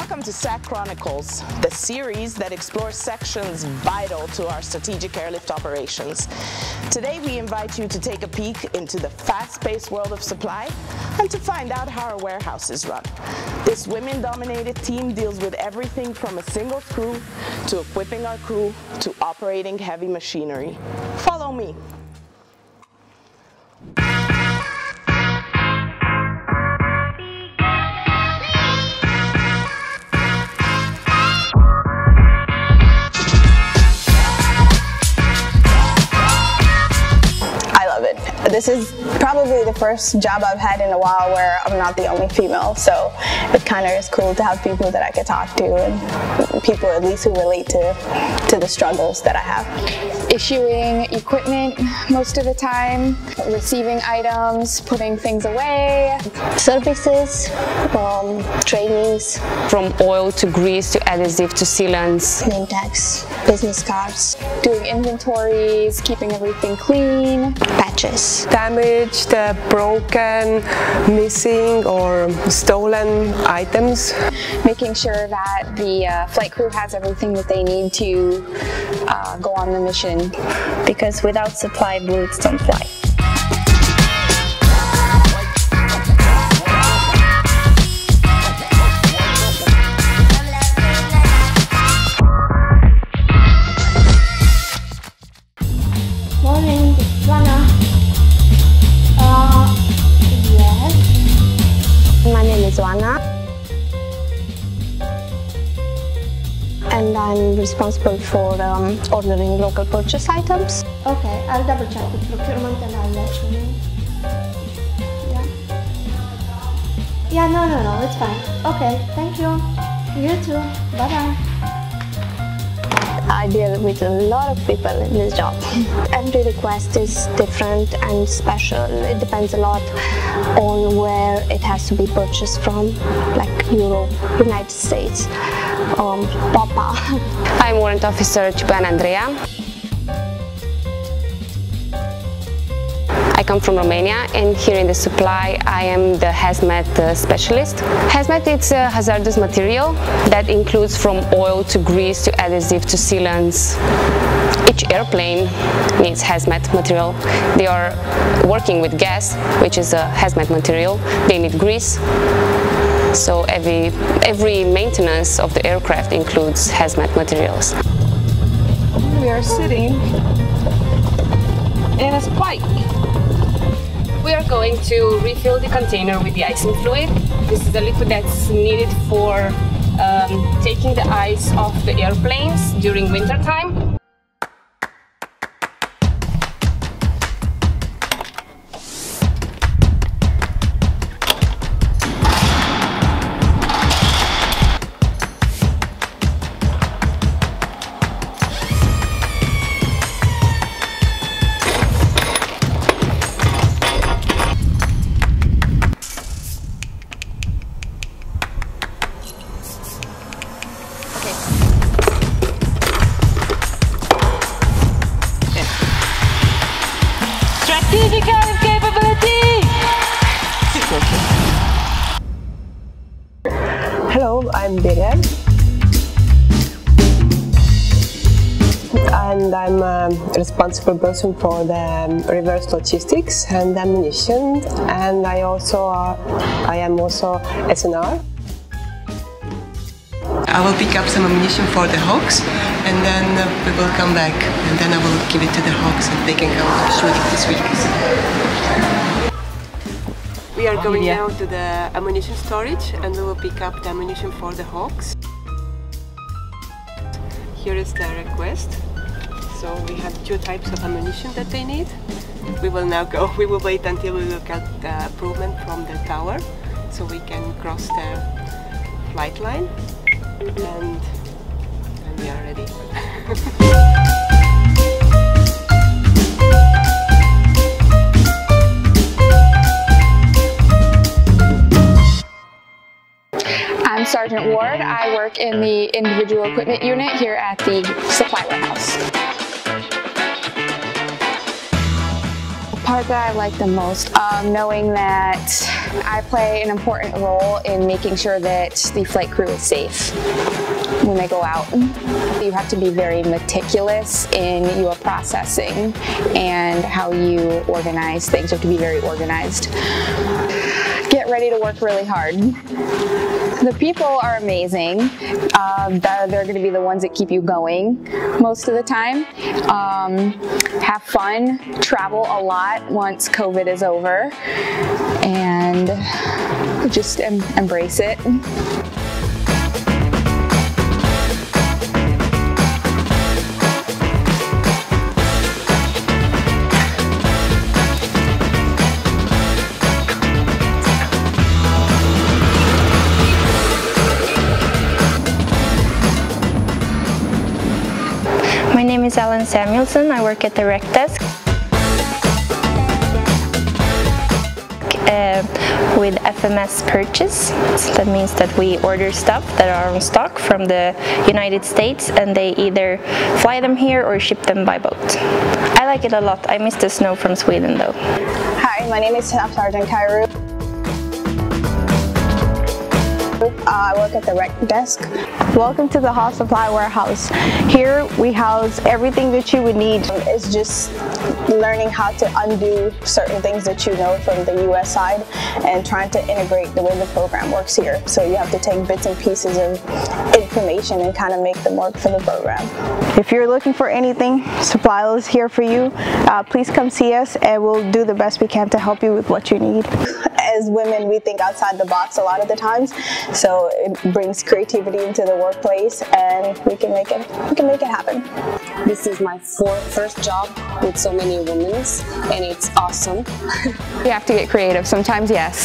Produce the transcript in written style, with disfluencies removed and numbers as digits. Welcome to SAC Chronicles, the series that explores sections vital to our strategic airlift operations. Today we invite you to take a peek into the fast-paced world of supply and to find out how our warehouses run. This women-dominated team deals with everything from a single crew to equipping our crew to operating heavy machinery. Follow me. This is probably the first job I've had in a while where I'm not the only female, so it kind of is cool to have people that I could talk to and people at least who relate to the struggles that I have. Issuing equipment most of the time, receiving items, putting things away, services, trainings. From oil to grease to adhesive to sealants. Name tags, business cards. Doing inventories, keeping everything clean. Patches. Damaged, broken, missing or stolen items. Making sure that the flight crew has everything that they need to go on the mission. Because without supply, bullets don't fly. And I'm responsible for ordering local purchase items. Okay, I'll double check with procurement and I'll let you know. Yeah. Yeah, no, it's fine. Okay, thank you. You too. Bye-bye. I deal with a lot of people in this job. Every request is different and special. It depends a lot on where it has to be purchased from, like Europe, United States, Papa. I'm Warrant Officer Cipan Andrea. I come from Romania, and here in the supply I am the hazmat specialist. Hazmat is a hazardous material that includes from oil to grease to adhesive to sealants. Each airplane needs hazmat material. They are working with gas, which is a hazmat material. They need grease. So every maintenance of the aircraft includes hazmat materials. We are sitting in a spike. We are going to refill the container with the icing fluid. This is the liquid that's needed for taking the ice off the airplanes during winter time. Strategic Airlift Capability! Hello, I'm Birje. And I'm a responsible person for the reverse logistics and ammunition. And I am also SNR. I will pick up some ammunition for the Hawks, and then we will come back, and then I will give it to the Hawks and they can go shoot it this week. We are going now to the ammunition storage, and we will pick up the ammunition for the Hawks. Here is the request. So we have two types of ammunition that they need. We will now go, we will wait until we look at the improvement from the tower, so we can cross the flight line. And we are ready. I'm Sergeant Ward. I work in the individual equipment unit here at the supply warehouse. The part that I like the most, knowing that I play an important role in making sure that the flight crew is safe when they go out. You have to be very meticulous in your processing and how you organize things. You have to be very organized. Get ready to work really hard. The people are amazing. They're going to be the ones that keep you going most of the time. Have fun, travel a lot once COVID is over, and just embrace it. My name is Ellen Samuelsson. I work at the rec desk with FMS purchase. That means that we order stuff that are on stock from the United States, and they either fly them here or ship them by boat. I like it a lot. I miss the snow from Sweden though. Hi, my name is Sergeant Kairou. I work at the rec desk. Welcome to the Hall Supply Warehouse. Here we house everything that you would need. It's just learning how to undo certain things that you know from the US side and trying to integrate the way the program works here. So you have to take bits and pieces of information and kind of make them work for the program. If you're looking for anything, Supply is here for you. Please come see us and we'll do the best we can to help you with what you need. As women, we think outside the box a lot of the times, so it brings creativity into the workplace, and we can make it happen. This is my first job with so many women, and it's awesome. You have to get creative sometimes, yes.